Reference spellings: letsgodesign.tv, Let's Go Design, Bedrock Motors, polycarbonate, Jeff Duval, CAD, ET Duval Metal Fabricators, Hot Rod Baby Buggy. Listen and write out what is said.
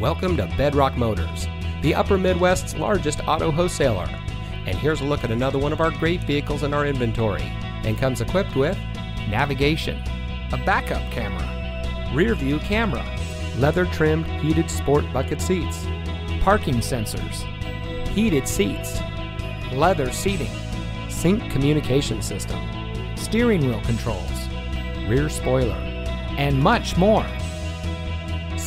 Welcome to Bedrock Motors, the Upper Midwest's largest auto wholesaler. And here's a look at another one of our great vehicles in our inventory, and comes equipped with navigation, a backup camera, rear view camera, leather-trimmed heated sport bucket seats, parking sensors, heated seats, leather seating, sync communication system, steering wheel controls, rear spoiler, and much more.